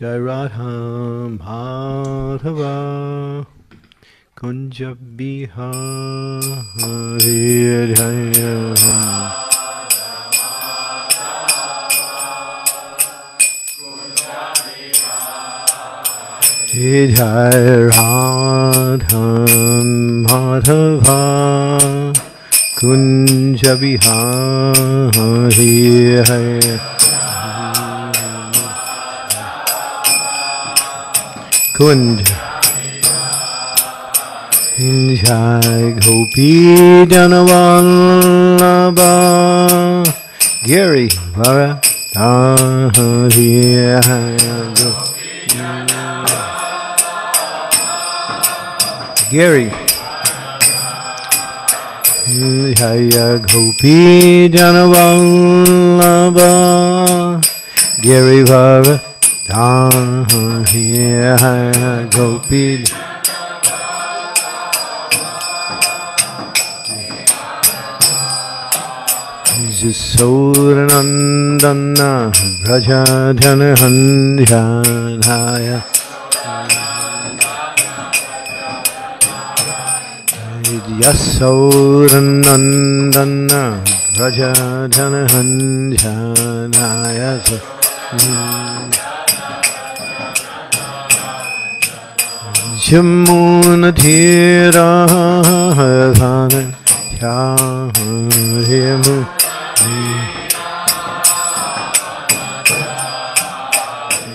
Jai Radha Madhava Kunja Bihari Jai Jai Radha Madhava Kunja Bihari Kunja Jai Gopi Janavallabha Giri Vara Tahari Giri Gopi Janavallabha Giri Vardhan Gopi Jisoranandana Vrajadhana Handhyanaya Yasoranandana Vrajadhana Handhyanaya Jamunatira Dhana Shyamu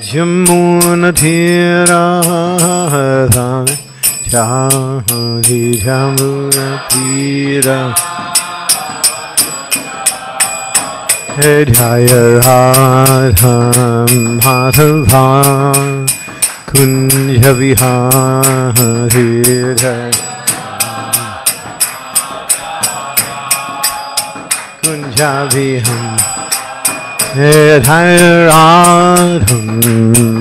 Jamunatira Shahri Jamunatira Edhaya Radham Madhava Kunja Vihari Javiham Edhairadham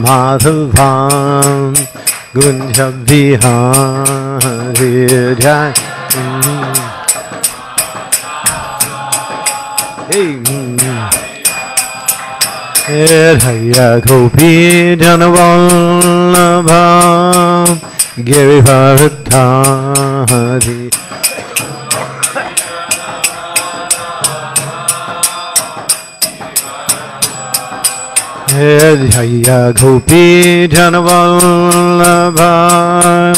Madhavam Gunjabhihari Jai Edhaiyakopi Janavallabham Girivarthari Jaya Gopi Janavallabha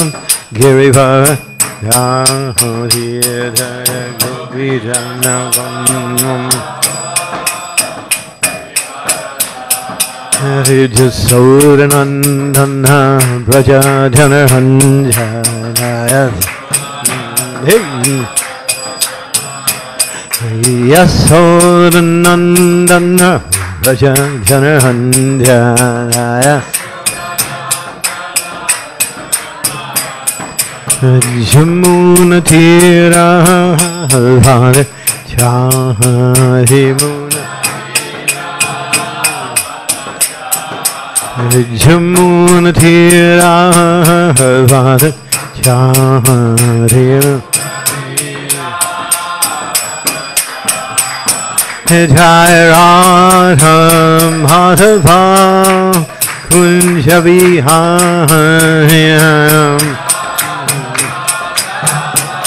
Girivara Yahudi Jaya Gopi Janavallabha Jasodanandana Brajadhana Hanjanaya Jasodanandana Jana Handhyanaya Jamunatira Hare Chahimuna Jamunatira Hare Chahimuna Jai Radha Madhava Kunja Viharayam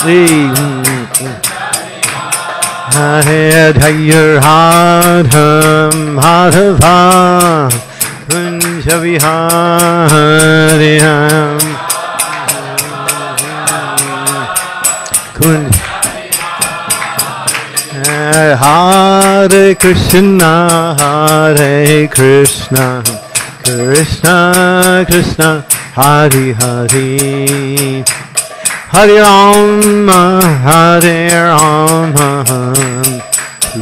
Jai Radha Madhava Kunja Viharayam Hare Krishna, Hare Krishna, Krishna Krishna, Hare Hare, Hare Rama, Hare Rama,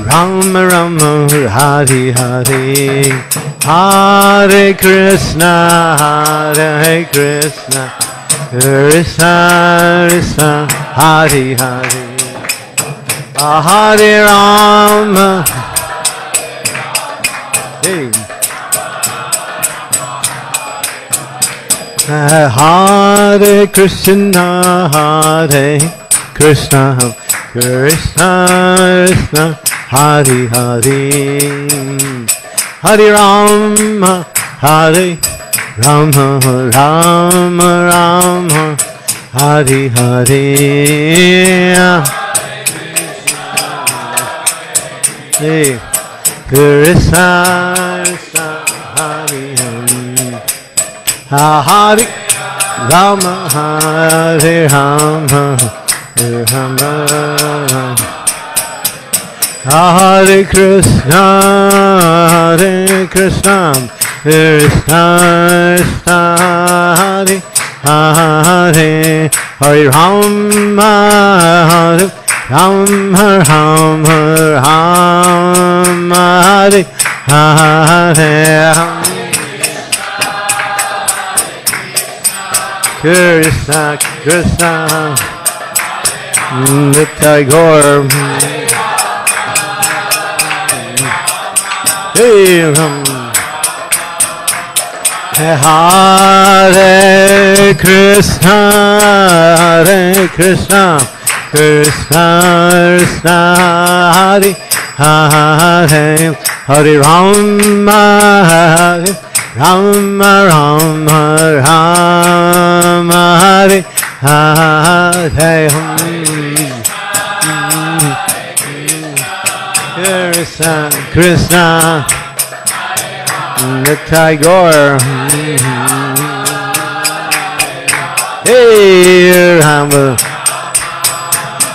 Rama Rama, Hare Hare, Hare Krishna, Hare Krishna, Krishna Krishna, Hare Hare. Hare Rama Hare Krishna Hare Krishna Krishna Krishna Hare Hare Hare Rama Hare Rama Rama Rama Hare Hare Hare Krishna Hare Hare Hare Rama Hare Rama Hare Rama Hare Krishna Hare Krishna Krishna Hare Hare Hare Rama Rama Rama Rama Hare Hare Krishna Krishna Nitya Gaur Hare Rama Hare Krishna, Hare Krishna, Krishna Krishna, Hare Hare, Hare Rama, Rama Rama, Rama Hare Hare, Krishna Krishna. The tiger. Hey, Rama.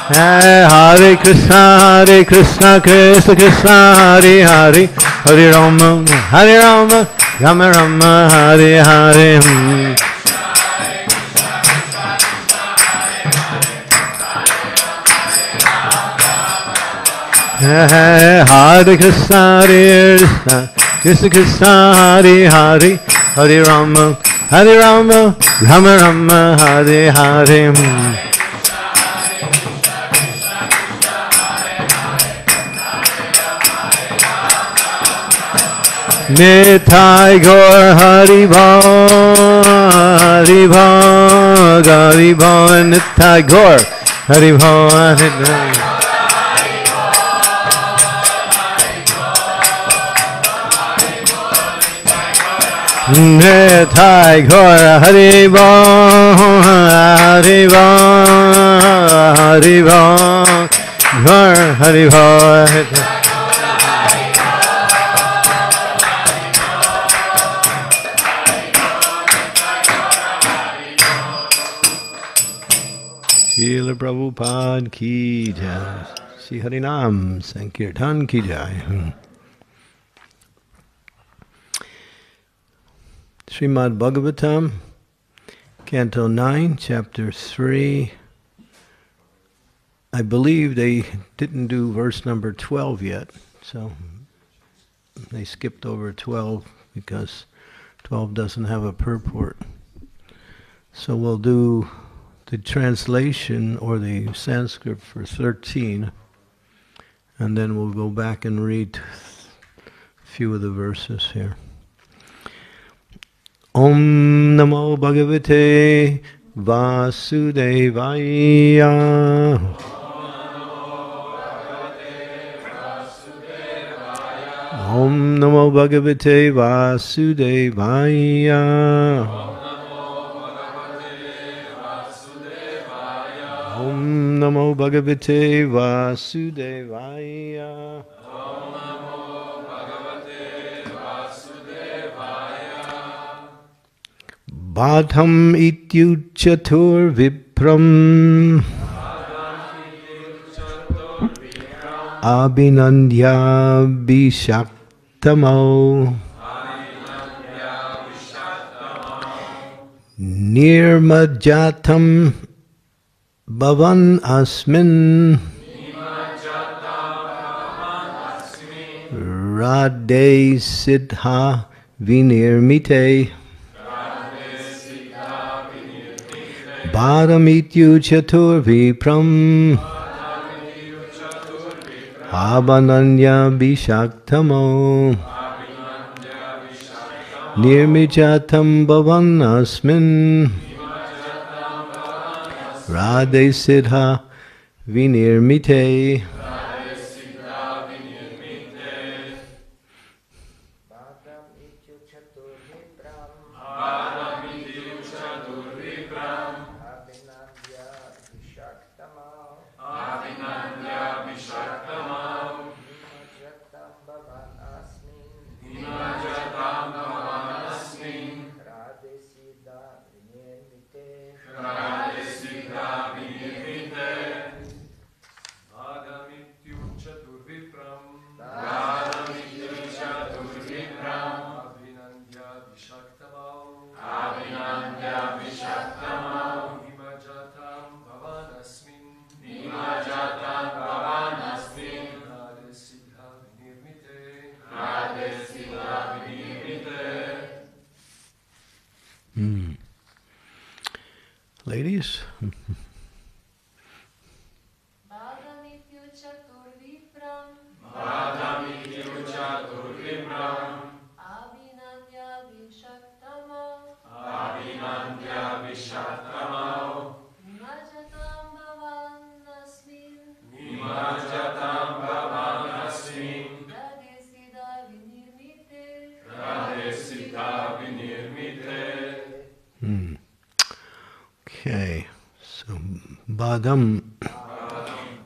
Hare Krishna, Hare Krishna, Krishna Krishna, Hare Hare, Hare Rama, Hare Rama, Rama Rama, Hare Hare. Hare Krishna, Hare Krishna. Krishna Krishna Hare Hare Hare Rama Hare Rama Rama Rama Hare Hare Nithai Gaur Hari Bha Gari Bha Nithai Gaur Hari Bha Nithai Gaur Nithai Gaur Hari Bha Hari Bha Hari Bha Gaur Hari Bha Srila Prabhupada ki jai, Sri Harinam Sankirtan ki jai. Srimad Bhagavatam, Canto 9, Chapter 3. I believe they didn't do verse number 12 yet, so they skipped over 12 because 12 doesn't have a purport. So we'll do the translation or the Sanskrit for 13, and then we'll go back and read a few of the verses here. Om Namo Bhagavate Vasudevaya. Om Namo Bhagavate Vasudevaya. Om Namo Bhagavate Vasudevaya. Om Namo Bhagavate Vasudevaya. Badham ityuchatur vipram abhinandya vishaktamo nirmajatam bhavan asmin radhe siddha vinirmite Bharamityu chatur vipram Abhananya vishaktamo Nirmichatam bhavan asmin Radhe siddha vinirmite Bharamityu chatur vipram Mm. Ladies? Okay, so Bhagam,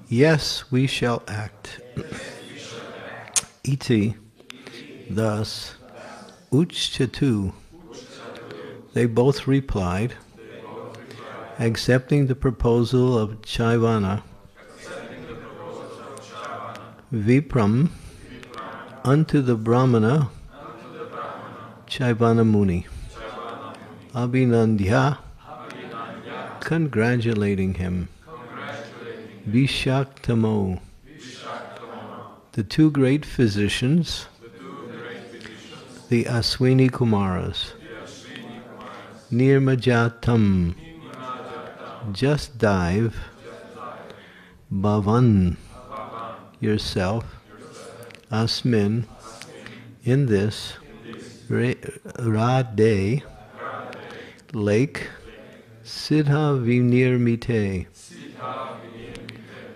yes, we shall act. Iti, thus, Uchchatu, they both replied, accepting the proposal of Chyavana, Vipram, unto the Brahmana, Chyavana Muni, Abhinandya, congratulating him. Vishaktamo, the two great physicians, the Ashvini Kumaras. Nirmajatam, just dive. Bhavan, yourself. Asmin, in this. Radhe, lake. Siddha Vinirmite,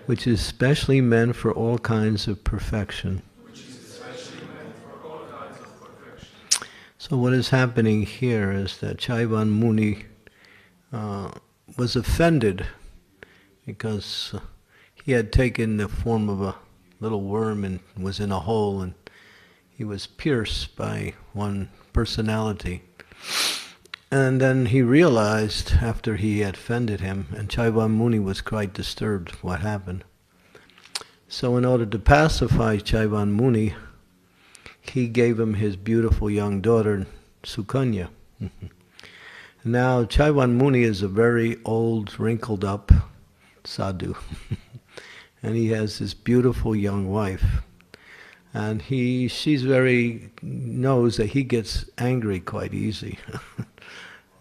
which is specially meant for all kinds of perfection. So what is happening here is that Chyavana Muni was offended because he had taken the form of a little worm and was in a hole, and he was pierced by one personality. And then he realized, after he had offended him, and Chyavana Muni was quite disturbed what happened. So in order to pacify Chyavana Muni, he gave him his beautiful young daughter, Sukanya. Now, Chyavana Muni is a very old, wrinkled up sadhu. And he has this beautiful young wife. And she knows that he gets angry quite easy.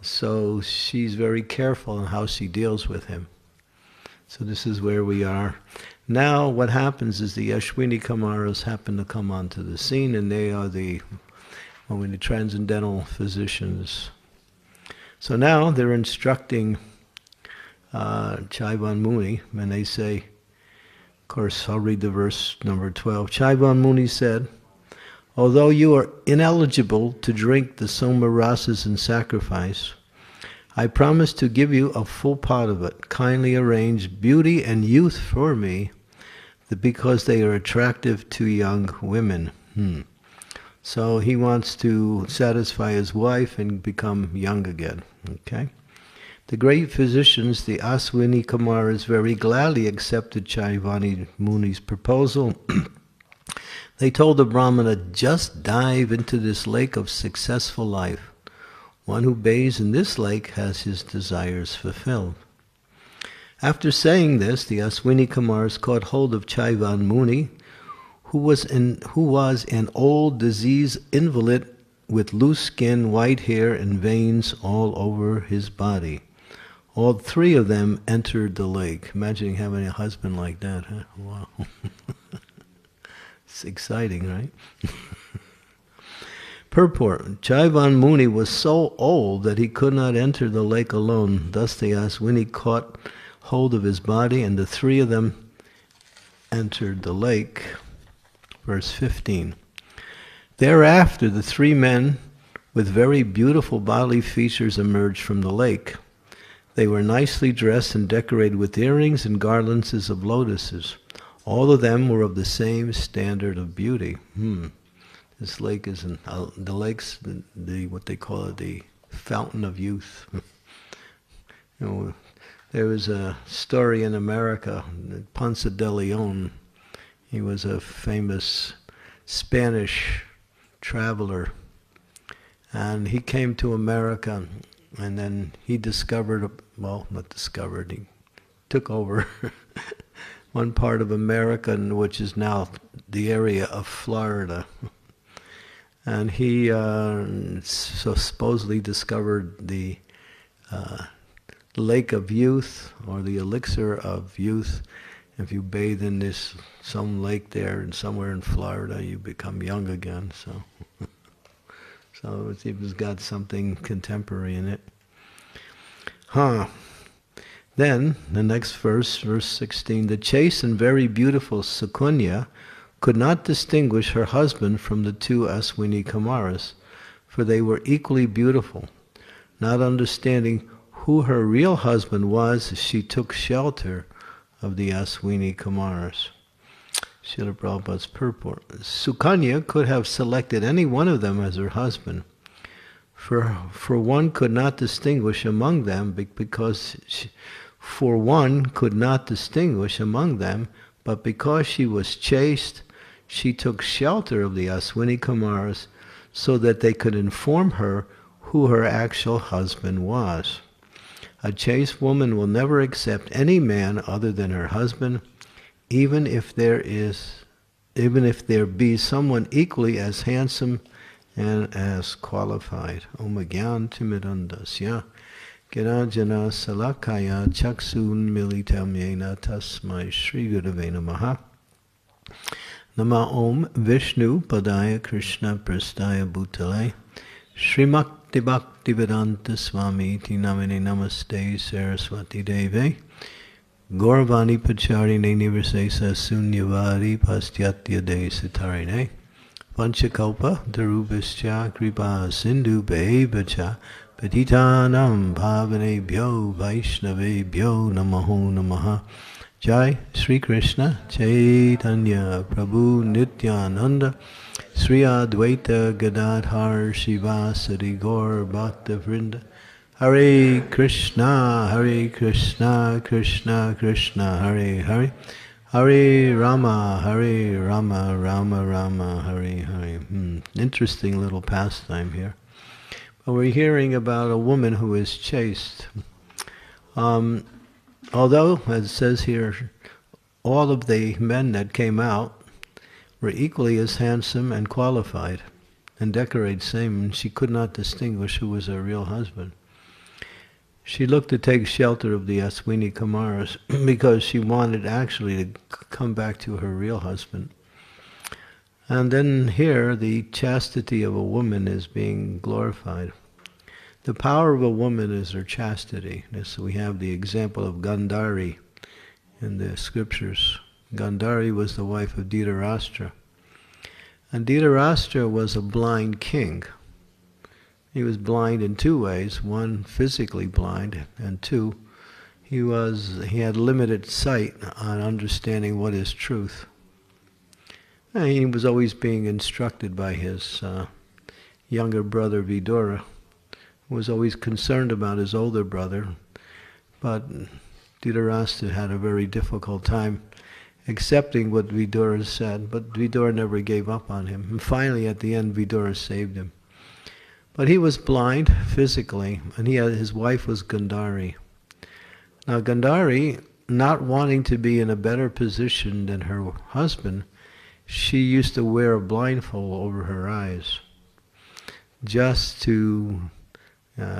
So she's very careful in how she deals with him. So this is where we are. Now what happens is the Ashvini Kumaras happen to come onto the scene, and they are the transcendental physicians. So now they're instructing Chyavana Muni, and they say, of course, I'll read the verse number 12. Chyavana Muni said, although you are ineligible to drink the soma rasas in sacrifice, I promise to give you a full pot of it. Kindly arrange beauty and youth for me, because they are attractive to young women. So he wants to satisfy his wife and become young again. Okay. The great physicians, the Ashvini Kumaras, very gladly accepted Chyavana Muni's proposal. They told the Brahmana, just dive into this lake of successful life. One who bathes in this lake has his desires fulfilled. After saying this, the Ashvini Kumaras caught hold of Chyavana Muni, who was an old, diseased invalid with loose skin, white hair, and veins all over his body. All three of them entered the lake. Imagine having a husband like that, huh? Wow. It's exciting, right? Purport. Chyavana Muni was so old that he could not enter the lake alone. Thus the Ashvini caught hold of his body, and the three of them entered the lake. Verse 15. Thereafter the three men with very beautiful bodily features emerged from the lake. They were nicely dressed and decorated with earrings and garlands of lotuses. All of them were of the same standard of beauty. This lake is what they call it, the fountain of youth. You know, there was a story in America, Ponce de Leon. He was a famous Spanish traveler, and he came to America, and then he took over one part of America, which is now the area of Florida. And he so supposedly discovered the lake of youth, or the elixir of youth. If you bathe in this, some lake there and somewhere in Florida, you become young again. So, so it's got something contemporary in it. Huh. Then, the next verse, verse 16, the chaste and very beautiful Sukanya could not distinguish her husband from the two Ashvini Kumaras, for they were equally beautiful. Not understanding who her real husband was, she took shelter of the Ashvini Kumaras. Srila Prabhupada's purport. Sukanya could have selected any one of them as her husband, for one could not distinguish among them, but because she was chaste, she took shelter of the Ashvini Kumaras so that they could inform her who her actual husband was. A chaste woman will never accept any man other than her husband, even if there be someone equally as handsome and as qualified. Omagyan timidandasya Girajana salakaya chaksun militam yena tasmai Shri Gurave Namaha. Nama Om Vishnu Padaya Krishna Prastaya Bhutale Srimakti Bhakti Vedanta Swami Ti Namine Namaste Saraswati Deve Gauravani Pacharine Niversesa Sunyavari Pastyatya De Sitarine Panchakalpa Darubhischa Kripa Sindhu Bebacha Patitanam Bhavanebhyo Vaishnavebhyo Namaho Namaha. Jai Sri Krishna Chaitanya Prabhu Nityananda Sri Advaita Gadadhar Srivas Gaur Bhakta Vrinda. Hare Krishna Hare Krishna Krishna Krishna Hare Hare Hare Rama Hare Rama Rama Rama Hare Hare. Interesting little pastime here. We're hearing about a woman who is chaste. Although, as it says here, all of the men that came out were equally as handsome and qualified and decorated same, and she could not distinguish who was her real husband. She looked to take shelter of the Ashvini Kumaras because she wanted actually to come back to her real husband. And then here, the chastity of a woman is being glorified. The power of a woman is her chastity. So we have the example of Gandhari in the scriptures. Gandhari was the wife of Dhritarashtra. And Dhritarashtra was a blind king. He was blind in two ways. One, physically blind, and two, he had limited sight on understanding what is truth. And he was always being instructed by his younger brother Vidura, who was always concerned about his older brother. But Dhritarashtra had a very difficult time accepting what Vidura said, but Vidura never gave up on him. And finally, at the end, Vidura saved him. But he was blind physically, and his wife was Gandhari. Now Gandhari, not wanting to be in a better position than her husband, she used to wear a blindfold over her eyes just to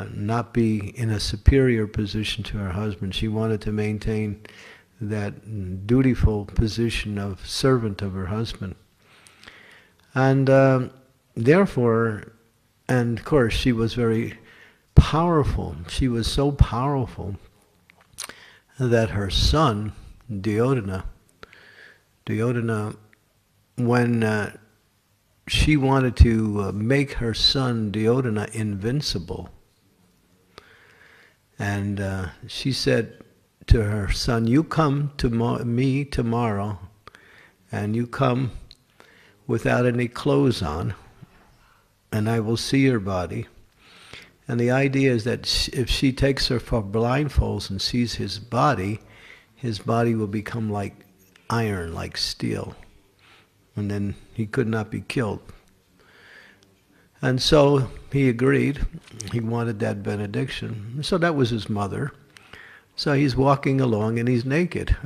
not be in a superior position to her husband. She wanted to maintain that dutiful position of servant of her husband. And of course, she was very powerful. She was so powerful that her son, Duryodhana, when she wanted to make her son Duryodhana invincible, and she said to her son, you come to me tomorrow, and you come without any clothes on, and I will see your body. And the idea is that if she takes her for blindfolds and sees his body will become like iron, like steel. And then he could not be killed. And so he agreed. He wanted that benediction. So that was his mother. So he's walking along and he's naked.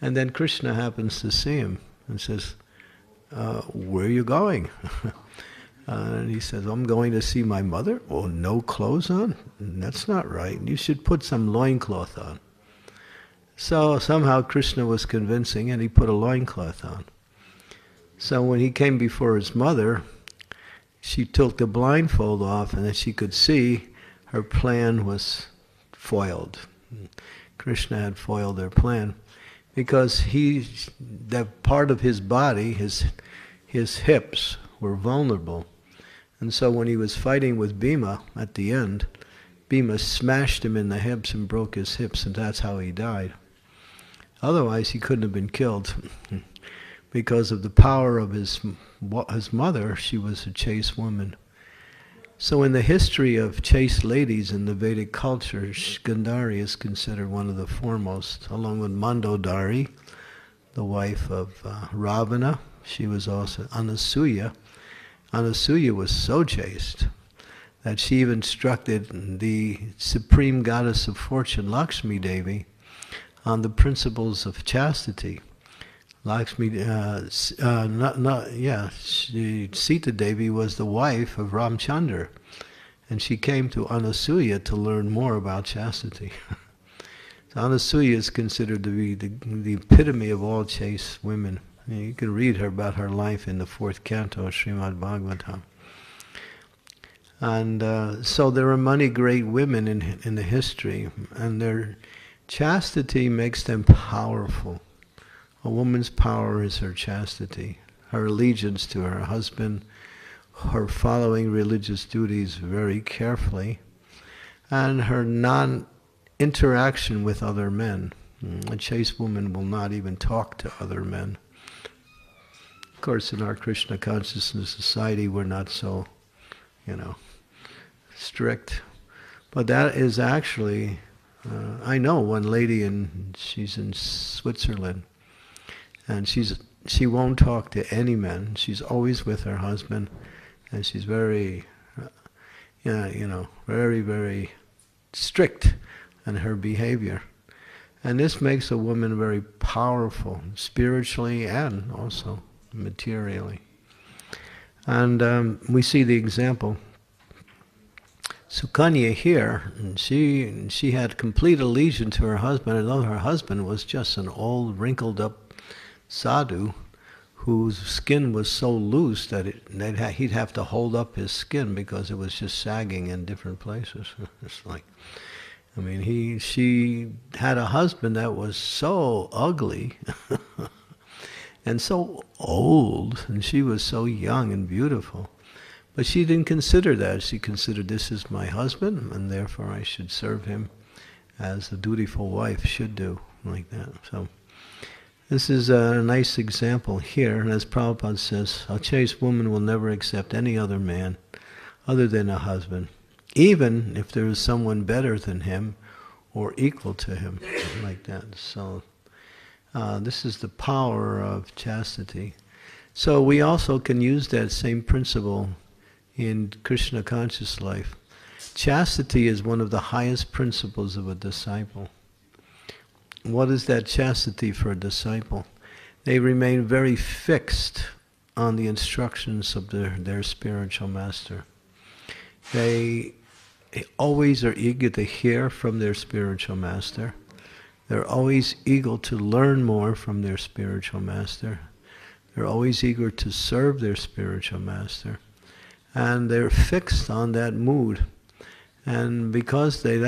And then Krishna happens to see him and says, where are you going? And he says, I'm going to see my mother. Well, no clothes on? That's not right. You should put some loincloth on. So somehow Krishna was convincing, and he put a loincloth on. So when he came before his mother, she took the blindfold off, and as she could see, her plan was foiled. Krishna had foiled their plan, because that part of his body, his hips, were vulnerable. And so when he was fighting with Bhima at the end, Bhima smashed him in the hips and broke his hips, and that's how he died. Otherwise, he couldn't have been killed. Because of the power of his mother, she was a chaste woman. So in the history of chaste ladies in the Vedic culture, Gandhari is considered one of the foremost, along with Mandodari, the wife of Ravana. She was also Anasuya. Anasuya was so chaste that she even instructed the supreme goddess of fortune, Lakshmi Devi, on the principles of chastity. Sita Devi was the wife of Ramchandra, and she came to Anasuya to learn more about chastity. So Anasuya is considered to be the epitome of all chaste women. You can read her about her life in the 4th canto of Srimad Bhagavatam. And so there are many great women in the history, and their chastity makes them powerful. A woman's power is her chastity, her allegiance to her husband, her following religious duties very carefully, and her non-interaction with other men. A chaste woman will not even talk to other men. Of course, in our Krishna consciousness society, we're not so, strict. But that is actually, I know one lady, and she's in Switzerland, and she won't talk to any man. She's always with her husband, and she's very, very, very strict in her behavior. And this makes a woman very powerful, spiritually and also materially. And we see the example. Sukanya here, she had complete allegiance to her husband, although her husband was just an old, wrinkled-up sadhu, whose skin was so loose that he'd have to hold up his skin because it was just sagging in different places. It's like, I mean, she had a husband that was so ugly and so old, and she was so young and beautiful. But she didn't consider that. She considered, this is my husband, and therefore I should serve him as a dutiful wife should do, like that. So this is a nice example here, and as Prabhupada says, a chaste woman will never accept any other man other than a husband, even if there is someone better than him or equal to him, like that. So this is the power of chastity. So we also can use that same principle in Krishna conscious life. Chastity is one of the highest principles of a disciple. What is that chastity for a disciple? They remain very fixed on the instructions of their spiritual master. They always are eager to hear from their spiritual master. They're always eager to learn more from their spiritual master. They're always eager to serve their spiritual master. And they're fixed on that mood. And because they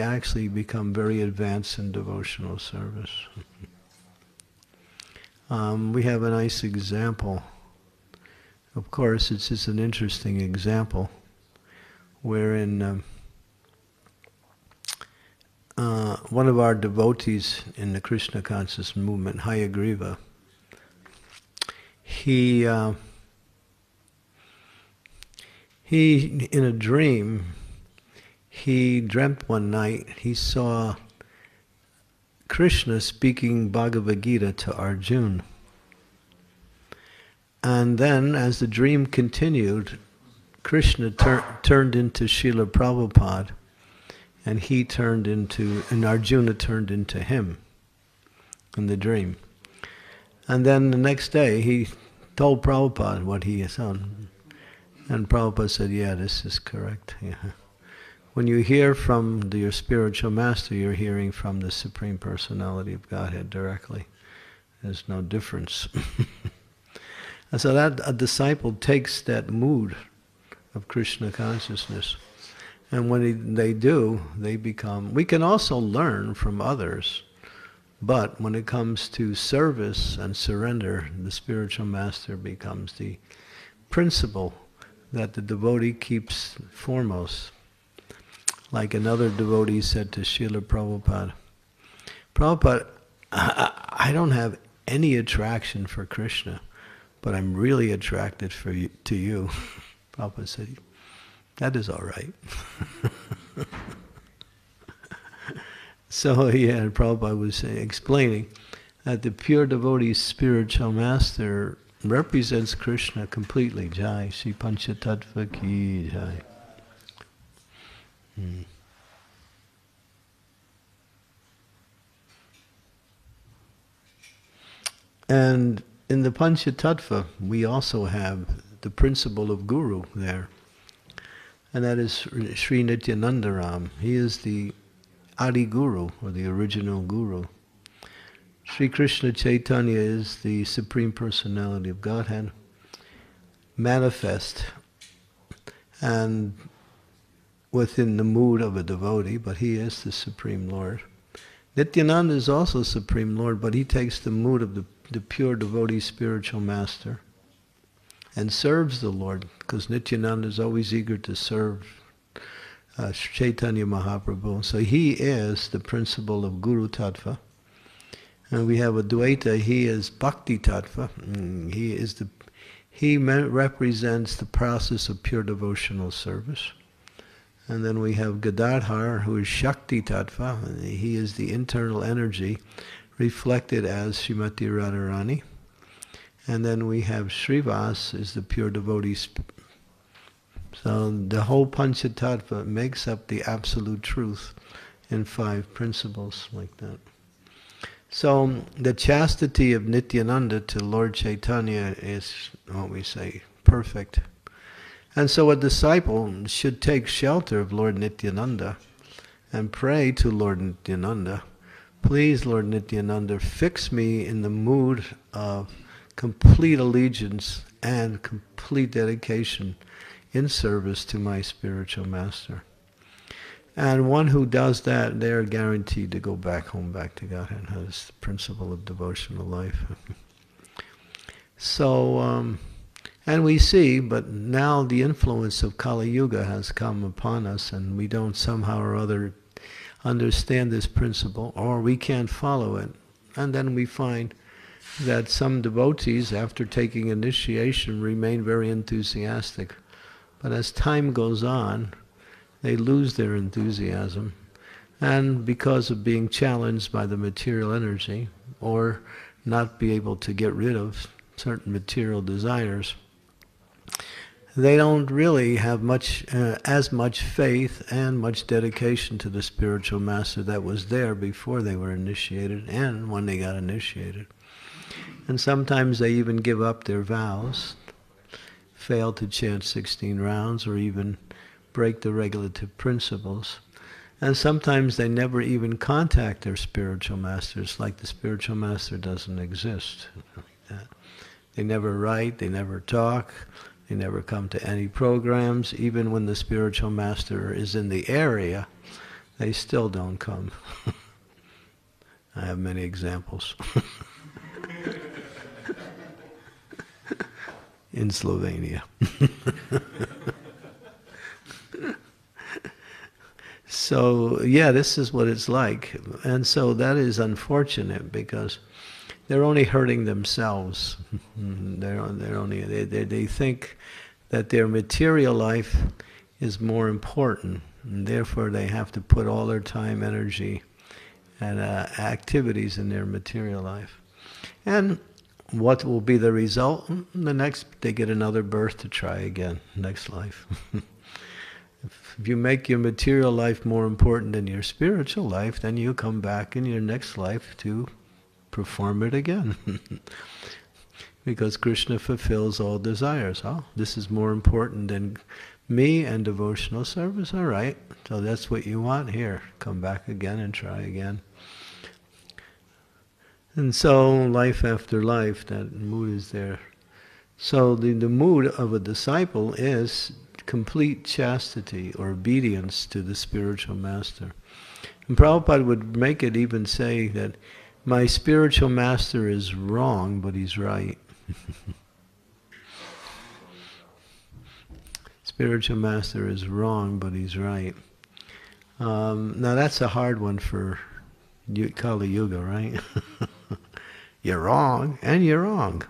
actually become very advanced in devotional service. We have a nice example. Of course, it's just an interesting example, wherein one of our devotees in the Krishna conscious movement, Hayagriva, he in a dream, he dreamt one night, he saw Krishna speaking Bhagavad Gita to Arjuna. And then, as the dream continued, Krishna turned into Srila Prabhupada, and Arjuna turned into him in the dream. And then the next day, he told Prabhupada what he is on. And Prabhupada said, yeah, this is correct. Yeah. When you hear from your spiritual master, you're hearing from the Supreme Personality of Godhead directly. There's no difference. And so that a disciple takes that mood of Krishna consciousness. And when they do, they become... We can also learn from others, but when it comes to service and surrender, the spiritual master becomes the principle that the devotee keeps foremost. Like another devotee said to Srila Prabhupada, Prabhupada, I don't have any attraction for Krishna, but I'm really attracted to you. Prabhupada said, that is all right. So yeah, Prabhupada was saying, explaining that the pure devotee's spiritual master represents Krishna completely. Jai, Sri Panchatattva ki jai. And in the Panchatattva, we also have the principle of Guru there. And that is Sri Nityananda Ram. He is the Adi Guru, or the original Guru. Sri Krishna Chaitanya is the Supreme Personality of Godhead, manifest and within the mood of a devotee, but he is the Supreme Lord. Nityananda is also Supreme Lord, but he takes the mood of the pure devotee spiritual master and serves the Lord, because Nityananda is always eager to serve Chaitanya Mahaprabhu. So he is the principle of Guru Tattva. And we have Advaita, he is Bhakti Tattva. He represents the process of pure devotional service. And then we have Gadadhar, who is Shakti Tattva. He is the internal energy reflected as Srimati Radharani. And then we have Srivas, is the pure devotee. So the whole Panchatattva makes up the absolute truth in five principles like that. So the chastity of Nityananda to Lord Chaitanya is, what we say, perfect. And so a disciple should take shelter of Lord Nityananda and pray to Lord Nityananda, please, Lord Nityananda, fix me in the mood of complete allegiance and complete dedication in service to my spiritual master. And one who does that, they are guaranteed to go back home, back to Godhead. That is the principle of devotional life. So, and we see, but now the influence of Kali Yuga has come upon us, and we don't somehow or other understand this principle, or we can't follow it. And then we find that some devotees, after taking initiation, remain very enthusiastic. But as time goes on, they lose their enthusiasm. And because of being challenged by the material energy, or not be able to get rid of certain material desires, they don't really have much, as much faith and much dedication to the spiritual master that was there before they were initiated and when they got initiated. And sometimes they even give up their vows, fail to chant 16 rounds, or even break the regulative principles. And sometimes they never even contact their spiritual masters, like the spiritual master doesn't exist. They never write, they never talk, they never come to any programs. Even when the spiritual master is in the area, they still don't come. I have many examples. In Slovenia. So, yeah, this is what it's like. And so that is unfortunate, because they're only hurting themselves. They think that their material life is more important, and therefore they have to put all their time, energy, and activities in their material life. And what will be the result? The next, they get another birth to try again, next life. If you make your material life more important than your spiritual life, then you come back in your next life to perform it again. because Krishna fulfills all desires. Oh, this is more important than me and devotional service. All right, so that's what you want here. Come back again and try again. And so, life after life, that mood is there. So the mood of a disciple is complete chastity or obedience to the spiritual master. And Prabhupada would make it even say that my spiritual master is wrong, but he's right. Spiritual master is wrong, but he's right. Now that's a hard one for Kali Yuga, right? You're wrong, and you're wrong.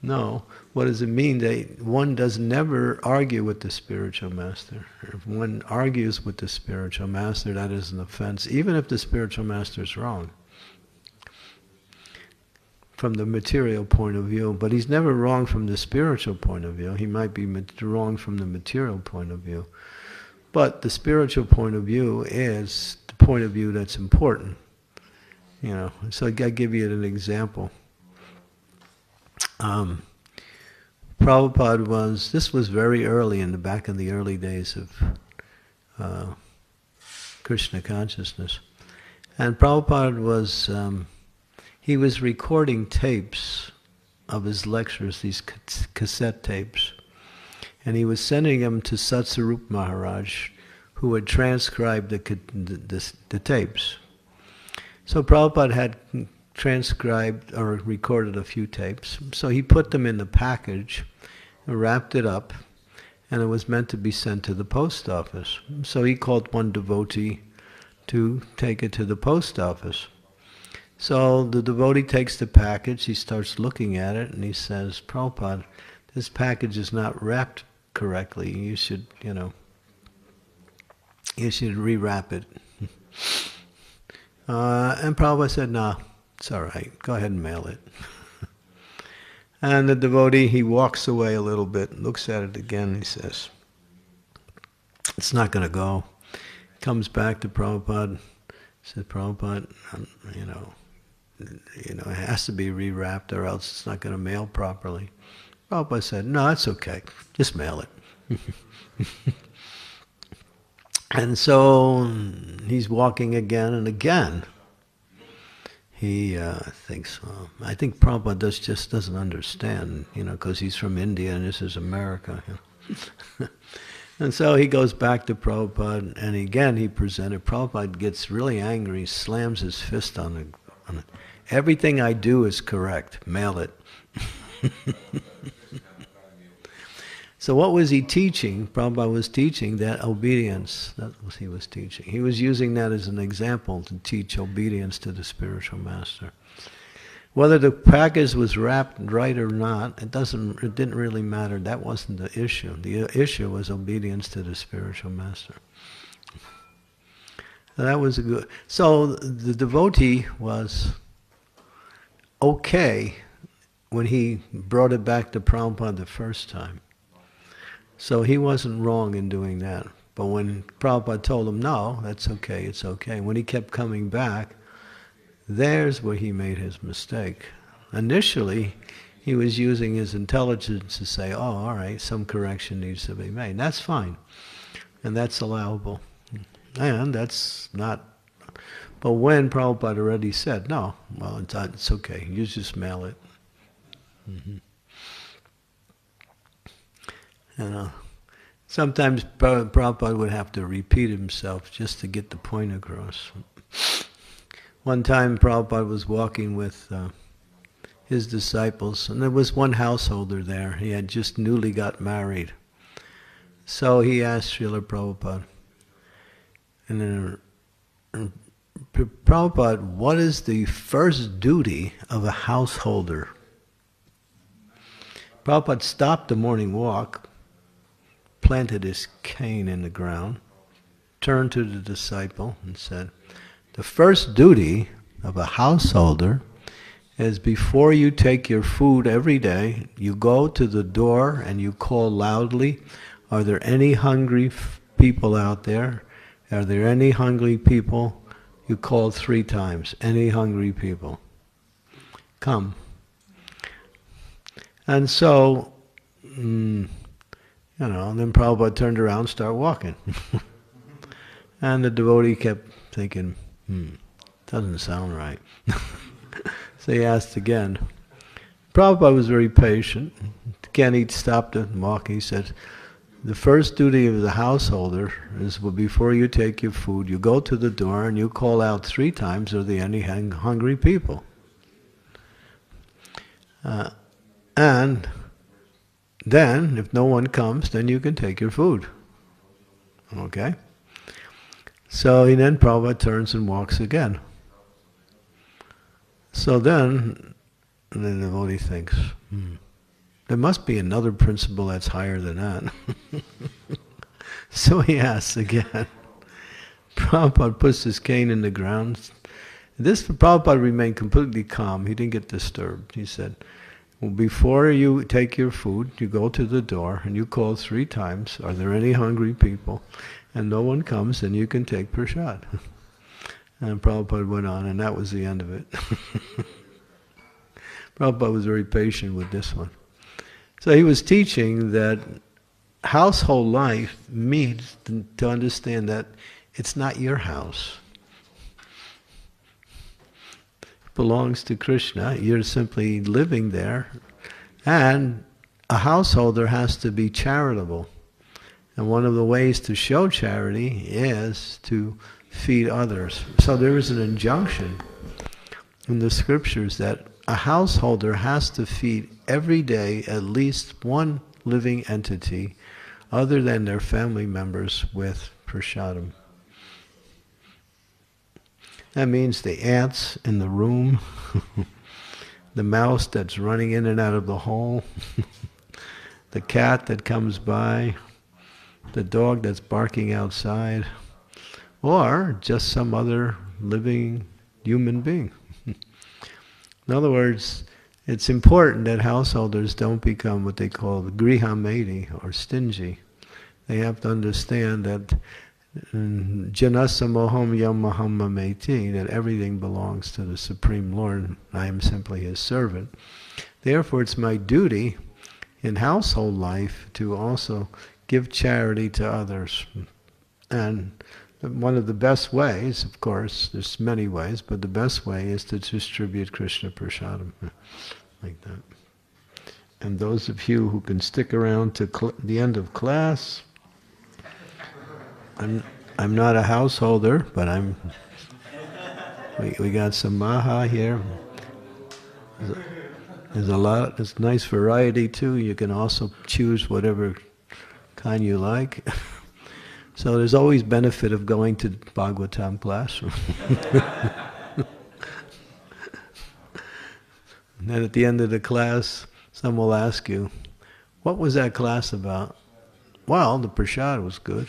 No. What does it mean that one does never argue with the spiritual master? If one argues with the spiritual master, that is an offense, even if the spiritual master is wrong from the material point of view. But he's never wrong from the spiritual point of view. He might be wrong from the material point of view. But the spiritual point of view is the point of view that's important. You know, so I give you an example. Prabhupada was, this was very early, in the back in the early days of Krishna consciousness. And Prabhupada was, he was recording tapes of his lectures, these cassette tapes. And he was sending them to Satsvarupa Maharaj, who had transcribed the tapes. So Prabhupada had transcribed or recorded a few tapes. So he put them in the package, wrapped it up, and it was meant to be sent to the post office. So he called one devotee to take it to the post office. So the devotee takes the package, he starts looking at it, and he says, Prabhupada, this package is not wrapped correctly. You should, you know, you should rewrap it. And Prabhupada said, nah, it's all right, go ahead and mail it. And the devotee, he walks away a little bit, looks at it again, he says, it's not going to go. Comes back to Prabhupada, says, Prabhupada, you know, it has to be rewrapped or else it's not going to mail properly. Prabhupada said, no, it's okay, just mail it. And so he's walking again and again. He thinks, well, I think Prabhupada just doesn't understand, you know, because he's from India and this is America. You know? And so he goes back to Prabhupada, and again he presented. Prabhupada gets really angry, slams his fist on it. Everything I do is correct. Mail it. So what was he teaching? Prabhupada was teaching that obedience. That was he was teaching. He was using that as an example to teach obedience to the spiritual master. Whether the package was wrapped right or not, it didn't really matter. That wasn't the issue. The issue was obedience to the spiritual master. That was a good. So the devotee was okay when he brought it back to Prabhupada the first time. So he wasn't wrong in doing that. But when Prabhupada told him, no, that's okay, it's okay, when he kept coming back, there's where he made his mistake. Initially, he was using his intelligence to say, oh, all right, some correction needs to be made. That's fine. And that's allowable. And that's not... But when Prabhupada already said, no, well, it's okay, you just mail it. Mm-hmm. You know, sometimes Prabhupada would have to repeat himself just to get the point across. One time Prabhupada was walking with his disciples, and there was one householder there. He had just newly got married. So he asked Srila Prabhupada, and then, Prabhupada, what is the first duty of a householder? Prabhupada stopped the morning walk, planted his cane in the ground, turned to the disciple and said, the first duty of a householder is before you take your food every day, you go to the door and you call loudly, are there any hungry people out there? Are there any hungry people? You call 3 times, any hungry people? Come. And so, you know, and then Prabhupada turned around and started walking. And the devotee kept thinking, doesn't sound right. So he asked again. Prabhupada was very patient. Again, he stopped and walked. He said, the first duty of the householder is, well, before you take your food, you go to the door and you call out 3 times, are there any hungry people? And then, if no one comes, then you can take your food. Okay? So then Prabhupada turns and walks again. So then, the devotee thinks, there must be another principle that's higher than that. So he asks again. Prabhupada puts his cane in the ground. Prabhupada remained completely calm. He didn't get disturbed. He said, well, before you take your food, you go to the door and you call 3 times, are there any hungry people? And no one comes, then you can take prasad. And Prabhupada went on, and that was the end of it. Prabhupada was very patient with this one. So he was teaching that household life means to understand that it's not your house. It belongs to Krishna. You're simply living there. And a householder has to be charitable. And one of the ways to show charity is to feed others. So there is an injunction in the scriptures that a householder has to feed every day at least 1 living entity other than their family members with prasadam. That means the ants in the room, the mouse that's running in and out of the hole, the cat that comes by, the dog that's barking outside, or just some other living human being. In other words, it's important that householders don't become what they call grihamedi, or stingy. They have to understand that janasa moham yam maham mameti, that everything belongs to the Supreme Lord. I am simply His servant. Therefore, it's my duty in household life to also give charity to others. And one of the best ways, of course, there's many ways, but the best way is to distribute Krishna Prasadam, like that. And those of you who can stick around to the end of class, I'm not a householder, but I'm, we got some maha here. There's a lot, it's nice variety too. You can also choose whatever kind you like. So there's always benefit of going to Bhagavatam class. And then at the end of the class, some will ask you, what was that class about? Well, the prasad was good.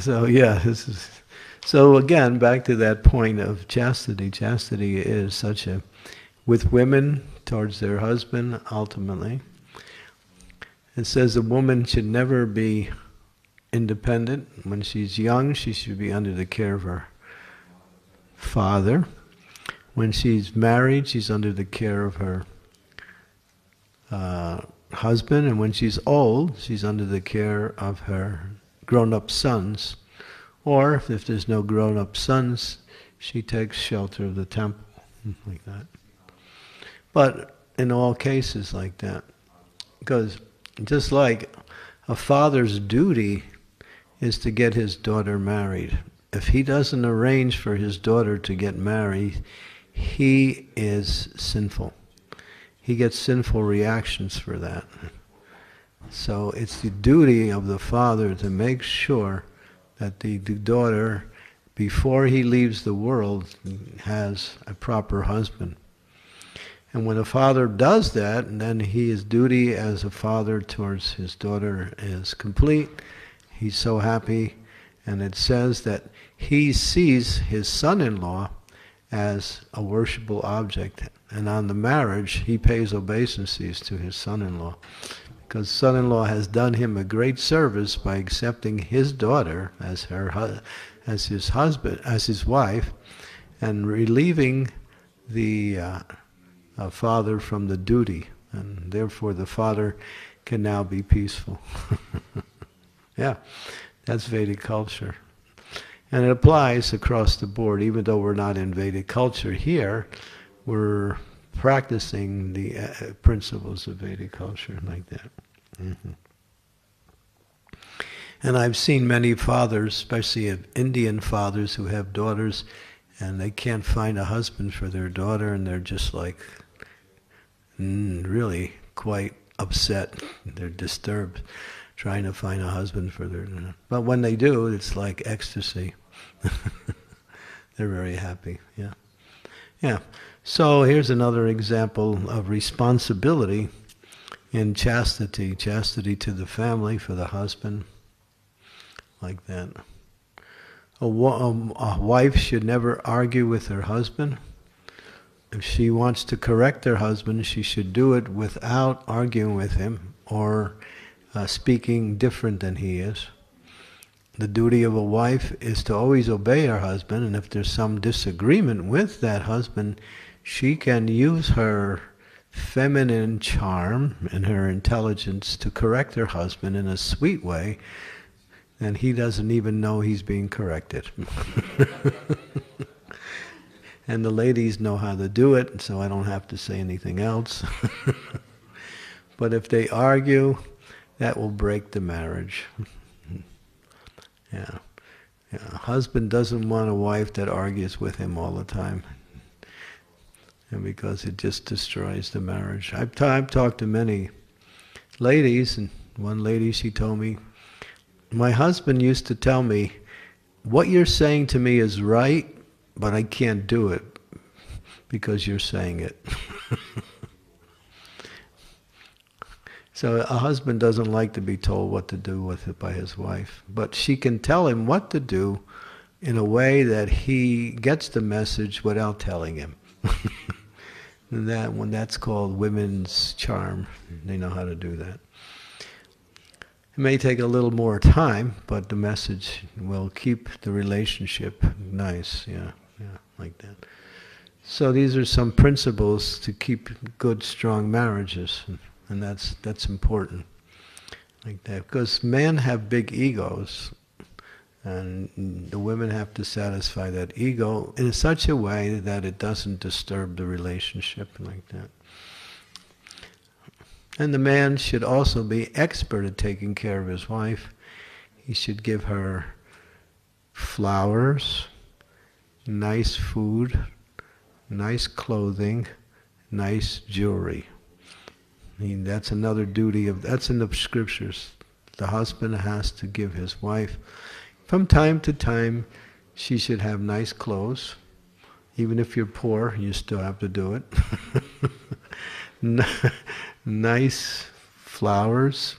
So yeah, this is, so again, back to that point of chastity. Chastity is such a, with women, towards their husband, ultimately. It says a woman should never be independent. When she's young, she should be under the care of her father. When she's married, she's under the care of her husband. And when she's old, she's under the care of her grown-up sons. Or, if there's no grown-up sons, she takes shelter of the temple, like that. But in all cases like that, because just like a father's duty is to get his daughter married, if he doesn't arrange for his daughter to get married, he is sinful. He gets sinful reactions for that. So it's the duty of the father to make sure that the daughter, before he leaves the world, has a proper husband. And when a father does that, then his duty as a father towards his daughter is complete. He's so happy. And it says that he sees his son-in-law as a worshipable object. And on the marriage, he pays obeisances to his son-in-law. Because son-in-law has done him a great service by accepting his daughter as her, as his husband, as his wife, and relieving the father from the duty, and therefore the father can now be peaceful. Yeah, that's Vedic culture. And it applies across the board. Even though we're not in Vedic culture here, we're practicing the principles of Vedic culture like that. Mm-hmm. And I've seen many fathers, especially Indian fathers, who have daughters and they can't find a husband for their daughter, and they're just like really quite upset. They're disturbed trying to find a husband for their daughter. But when they do, it's like ecstasy. They're very happy, yeah. Yeah, so here's another example of responsibility in chastity. Chastity to the family, for the husband, like that. A wife should never argue with her husband. If she wants to correct her husband, she should do it without arguing with him or speaking different than he is. The duty of a wife is to always obey her husband, and if there's some disagreement with that husband, she can use her feminine charm and her intelligence to correct her husband in a sweet way, and he doesn't even know he's being corrected. And the ladies know how to do it, so I don't have to say anything else. But if they argue, that will break the marriage. Yeah. Yeah. A husband doesn't want a wife that argues with him all the time, and because it just destroys the marriage. I've talked to many ladies, and one lady, she told me, my husband used to tell me, what you're saying to me is right, but I can't do it because you're saying it. So a husband doesn't like to be told what to do with it by his wife, but she can tell him what to do in a way that he gets the message without telling him. And that one, that's called women's charm. They know how to do that. It may take a little more time, but the message will keep the relationship nice. Yeah, yeah, like that. So these are some principles to keep good, strong marriages. And that's important, like that, because men have big egos, and the women have to satisfy that ego in such a way that it doesn't disturb the relationship, like that. And the man should also be expert at taking care of his wife. He should give her flowers, nice food, nice clothing, nice jewelry. I mean, that's another duty of, that's in the scriptures. The husband has to give his wife, from time to time, she should have nice clothes. Even if you're poor, you still have to do it. Nice flowers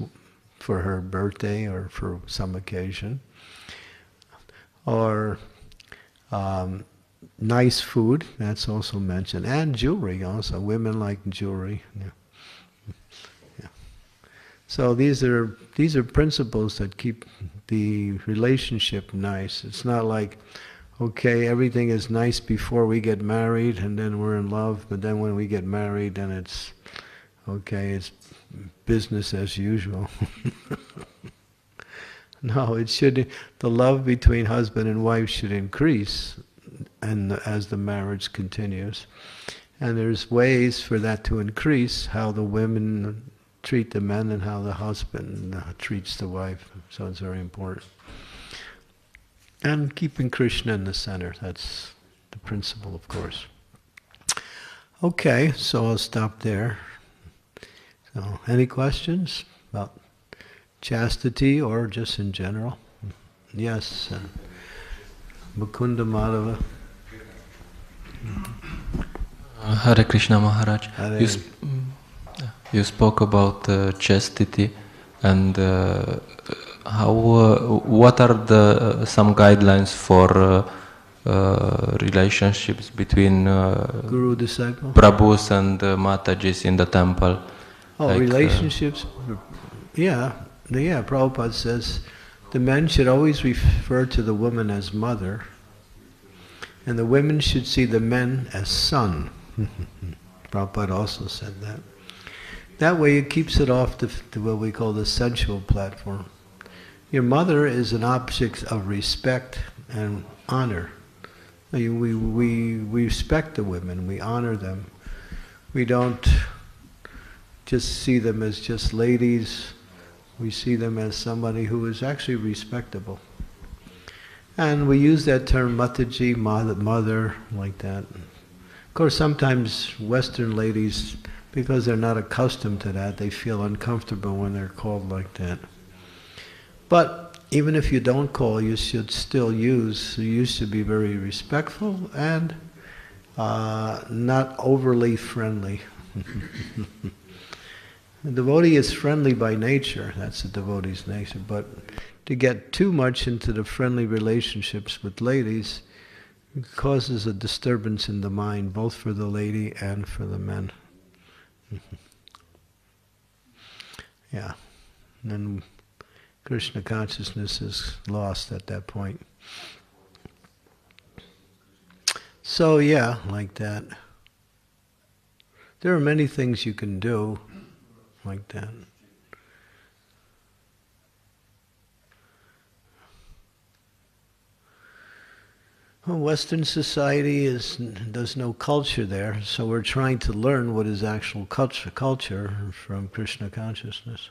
for her birthday or for some occasion. Or nice food, that's also mentioned. And jewelry also, women like jewelry. Yeah. So these are principles that keep the relationship nice. It's not like, okay, everything is nice before we get married and then we're in love, but then when we get married, then it's, okay, it's business as usual. No, it should, the love between husband and wife should increase, and as the marriage continues. And there's ways for that to increase, how the women treat the men and how the husband treats the wife. So it's very important. And keeping Krishna in the center, that's the principle, of course. Okay, so I'll stop there. So, any questions about chastity or just in general? Yes, Mukunda Madhava. Hare Krishna Maharaj. Hare. You spoke about chastity, and what are the some guidelines for relationships between Guru disciple, Prabhus and Matajis in the temple? Oh, like, relationships? Yeah, Prabhupada says, The men should always refer to the woman as mother, and the women should see the men as son. Prabhupada also said that. That way it keeps it off to what we call the sensual platform. Your mother is an object of respect and honor. We respect the women, we honor them. We don't just see them as just ladies, we see them as somebody who is actually respectable. And we use that term mataji, mother, like that. Of course, sometimes Western ladies, because they're not accustomed to that, they feel uncomfortable when they're called like that. But even if you don't call, you should still use, you should be very respectful and not overly friendly. The devotee is friendly by nature, that's the devotee's nature, but to get too much into the friendly relationships with ladies causes a disturbance in the mind, both for the lady and for the men. Yeah, and Krishna consciousness is lost at that point. So yeah, like that. There are many things you can do like that. Well, Western society is, there's no culture there, so we're trying to learn what is actual culture from Krishna consciousness.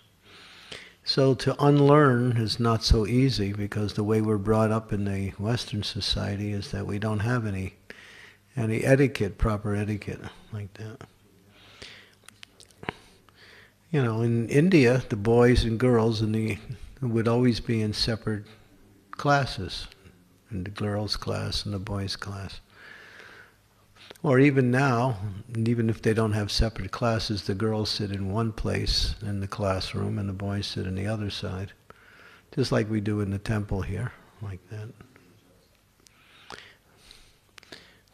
So to unlearn is not so easy, because the way we're brought up in the Western society is that we don't have any etiquette, proper etiquette, like that. You know, in India, the boys and girls would always be in separate classes, in the girls' class and the boys' class. Or even now, even if they don't have separate classes, the girls sit in one place in the classroom and the boys sit in the other side, just like we do in the temple here, like that.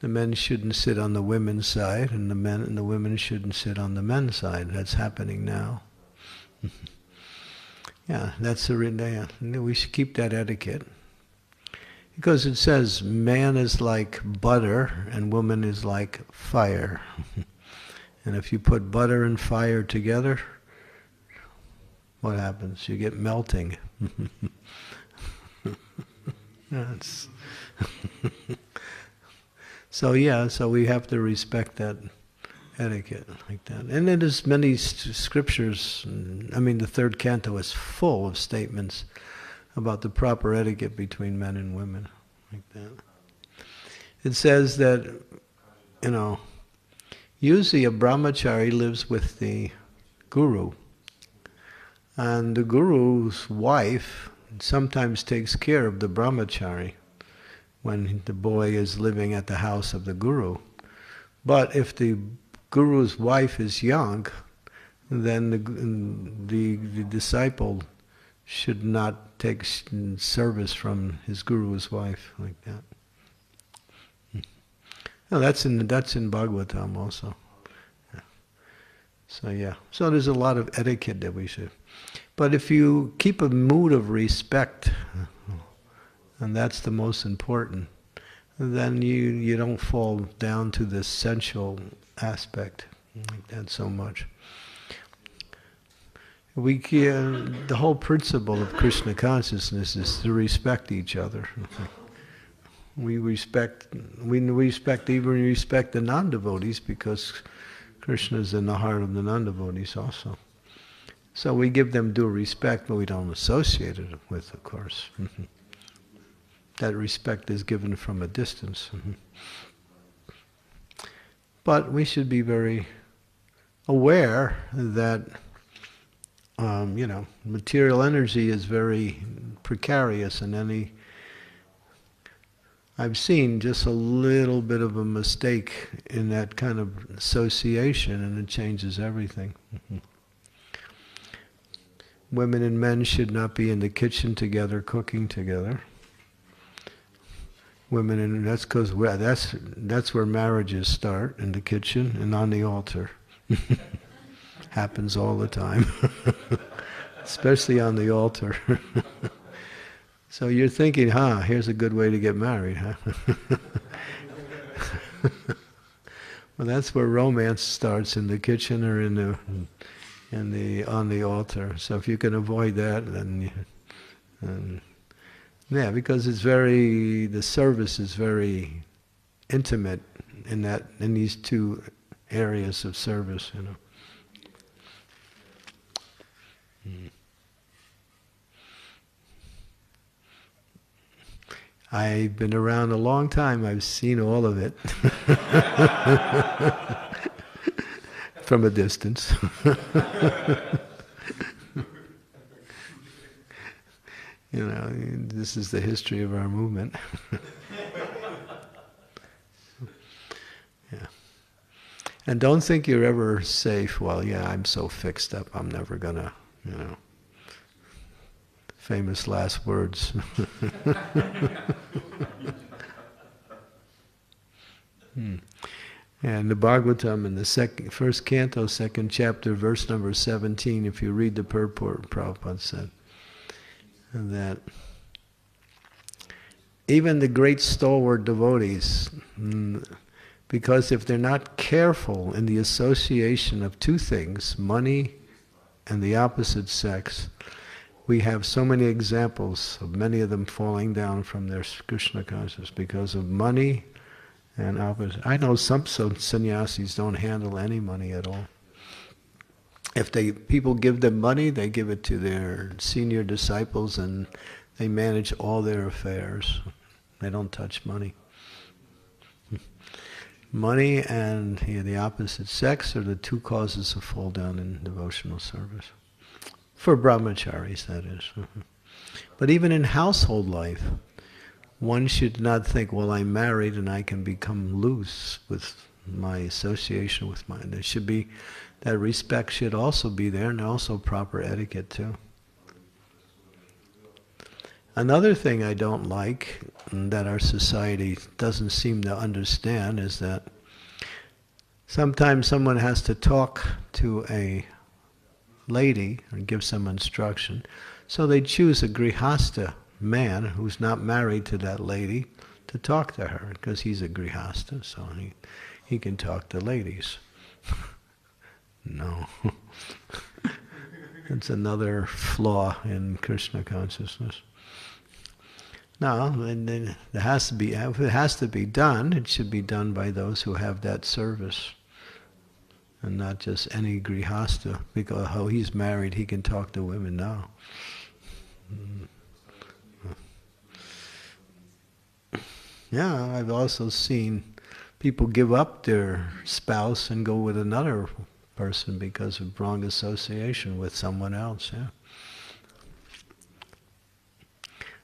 The men shouldn't sit on the women's side, and the women shouldn't sit on the men's side. That's happening now. Yeah, that's the idea. We should keep that etiquette. Because it says, man is like butter, and woman is like fire. And if you put butter and fire together, what happens? You get melting. That's So yeah, so we have to respect that etiquette, like that. And it is many scriptures, I mean the third canto is full of statements about the proper etiquette between men and women, like that. It says that, you know, usually a brahmachari lives with the guru, and the guru's wife sometimes takes care of the brahmachari when the boy is living at the house of the guru. But if the guru's wife is young, then the disciple should not take service from his guru's wife, like that. No, that's in Bhagavatam also. Yeah. So yeah, so there's a lot of etiquette that we should. But if you keep a mood of respect, and that's the most important, then you don't fall down to this sensual aspect like that so much. The whole principle of Krishna consciousness is to respect each other. We respect the non-devotees, because Krishna is in the heart of the non-devotees also. So we give them due respect, but we don't associate it with, of course. That respect is given from a distance. But we should be very aware that you know, material energy is very precarious, and I've seen just a little bit of a mistake in that kind of association, and it changes everything. Women and men should not be in the kitchen together, cooking together. Women, and that's because that's where marriages start, in the kitchen and on the altar. Happens all the time, especially on the altar. So you're thinking, here's a good way to get married, Well, that's where romance starts, in the kitchen or on the altar. So if you can avoid that, then yeah, because it's very, the service is very intimate in that, in these two areas of service, you know. I've been around a long time. I've seen all of it from a distance. You know, this is the history of our movement. Yeah. And don't think you're ever safe. Well, yeah, I'm so fixed up, I'm never gonna, you know. Famous last words. And the Bhagavatam, in the first canto, second chapter, verse number 17, if you read the purport, Prabhupada said that even the great stalwart devotees, because if they're not careful in the association of two things, money and the opposite sex, we have so many examples of many of them falling down from their Krishna consciousness because of money and opposite. I know some sannyasis don't handle any money at all. If people give them money, they give it to their senior disciples and they manage all their affairs. They don't touch money. Money and the opposite sex are the two causes of fall down in devotional service. For brahmacharis, that is. But even in household life, one should not think, well, I'm married and I can become loose with my association with mine. There should be, that respect should also be there, and also proper etiquette too. Another thing I don't like, and that our society doesn't seem to understand, is that sometimes someone has to talk to a lady and give some instruction, so they choose a grihasta man who's not married to that lady to talk to her, because he's a grihasta, so he can talk to ladies. No. That's another flaw in Krishna consciousness. No, and it has to be, if it has to be done, it should be done by those who have that service, and not just any grihasta, because how he's married, he can talk to women now. Yeah, I've also seen people give up their spouse and go with another person because of wrong association with someone else, yeah.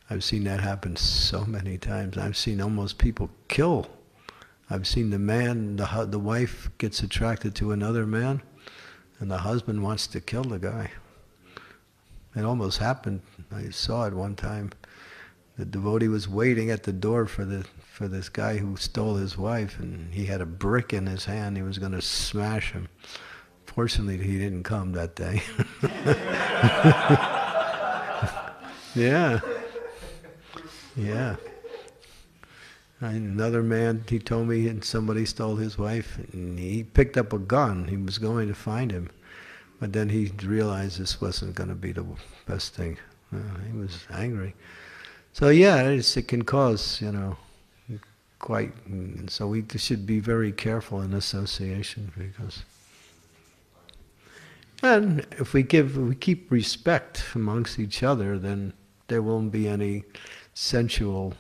I've seen that happen so many times. I've seen almost people kill. I've seen the man, the wife gets attracted to another man, and the husband wants to kill the guy. It almost happened. I saw it one time. The devotee was waiting at the door for this guy who stole his wife, and he had a brick in his hand. He was going to smash him. Fortunately, he didn't come that day. Yeah. Yeah. Another man, he told me, and somebody stole his wife, and he picked up a gun. He was going to find him, but then he realized this wasn't going to be the best thing. He was angry. So yeah, it can cause, you know, quite. And so we should be very careful in association, because, and if we keep respect amongst each other, then there won't be any sensual